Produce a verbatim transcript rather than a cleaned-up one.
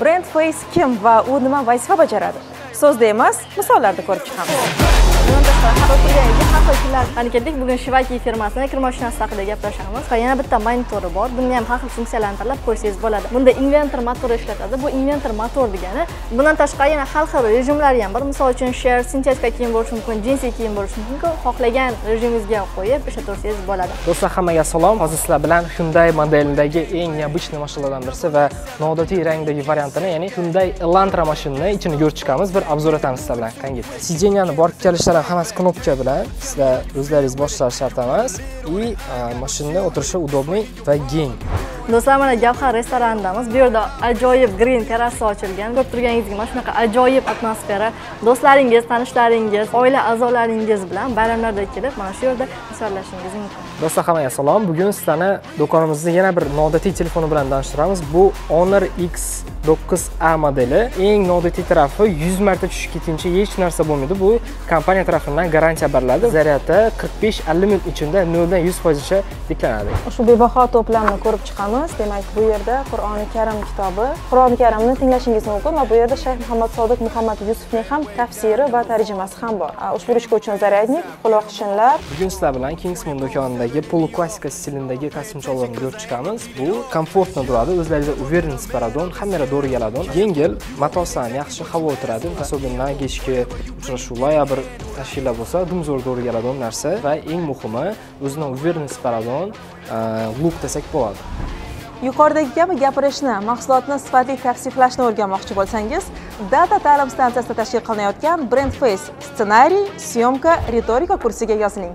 Brandface kim va u nima vazifa bajaradi? So'zda emas, misollarda ko'rib chiqamiz. Bugün Shivaki firmasini kir mashinasi haqida gaplashamiz. Yana bitta monitori bor. Bunda ham har xil funksiyalarni tanlab qo'ysangiz bo'ladi. Bunda inventor motori ishlatadi. Bu inventor motor degani, bundan tashqari yana har xil rejimlar ham bor. Misol uchun share, sintetika kiyim bo'lishi mumkin, jinsiy kiyim bo'lishi mumkin. Xohlagan rejimingizga qo'yib ishlatorsangiz bo'ladi. Do'stlar, hammaga salom. Hozir sizlar bilan Hyundai modelidagi eng neobichniy mashinalardan birisi va noodatiy rangdagi variantini, ya'ni Hyundai Elantra mashinasini ichini ko'rib chiqamiz. Bir obzor etamiz sizlar bilan. Qanday? Sideniyani borib kelishlari hammasi knopka bilan. Sizlar o'zlaringiz boshlash shart emas. I mashinada o'tirishi udobniy va keng. Do'stlar, mana Gavhar restorandamiz. Bu yerda ajoyib green terrasa ochilgan. Ko'rib turganingizdek, mana shunaqa ajoyib atmosfera. Do'stlaringiz, tanishlaringiz, oila a'zolaringiz bilan bayramlarda kelib, mana shu yerda sarlashingiz mumkin. Do'stlar, hammaga salom. Bugun sizlarni do'konimizda yana bir noodatiy telefon bilan tanishtiramiz. Bu Honor X to'qqiz A modeli. Eng noodatiy tarafi yuz marta tushib ketguncha hech narsa bo'lmaydi. Bu kompaniya tarafidan garantiya beriladi. Zaryadi qirq besh ellik minut ichida noldan yuz foizgacha tiklanadi. Shu bebaho to'plamni ko'rib chiqamiz. Demak, bu yerda Kur'an-ı Kerim kitabı, Kur'an-ı Kerim'ni tinglashingiz mumkin va bu yerda Shayx Muhammad Sodiq Muhammad Yusufning ham tafsiri va tarjimasi ham bor. Ushbu ishga uchun zaryadnik, quloqchinlar. Bugun sizlar bilan Kingsman do'konidagi poluklassika stilindagi kostyumchalarni ko'rib chiqamiz. Bu komfortni turadi, o'zlaringizga uverenness beradi, hammaga to'g'ri keladi. Yengil, matosan yaxshi havo o'tiradi. Asosan kechki uchrashuvlar ya bir tashkillar bo'lsa, dumzo'r to'g'ri keladigan narsa va eng muhimi o'zini uverenness beradigan look desak bo'ladi. Yuqoridagi kabi gapirishni, mahsulotni sifatli tavsiflashni o'rganmoqchi bo'lsangiz, Data ta'lim stansiyasida tashkil qilinayotgan Brandface ssenariy, syomka, retorika kursiga yoziling.